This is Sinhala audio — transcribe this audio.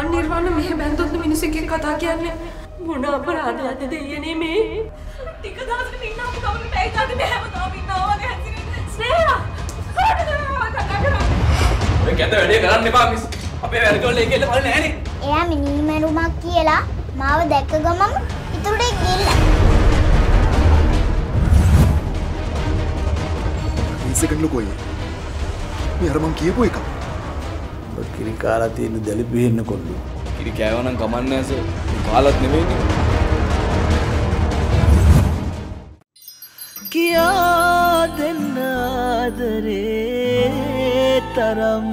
අනිර්වණ මෙහෙ බැඳුණු මිනිසෙක්ගේ කතා කියන්නේ මොන අපරාධයක්ද දෙයියනේ මේ ටික දවසකින් ඉන්න අපි කවුරු පැයකට මෙහෙම තාම ඉන්නවද ස්නේහා ඔය කැත වැඩේ කරන්න එපා මිස් අපේ වැඩවල එකෙල්ල බලන්නේ නැහනේ එයා මිනි මරුමක් කියලා මාව දැක්ක ගමම ඉතුරුට ගිහිල්ලා Second look away. Me haram kiye koi ka? But kiri kala thi ne dalit bhi ne kollu. Kiri kya ona kaman ne se kalat ne bhi. Kya din na dare taram.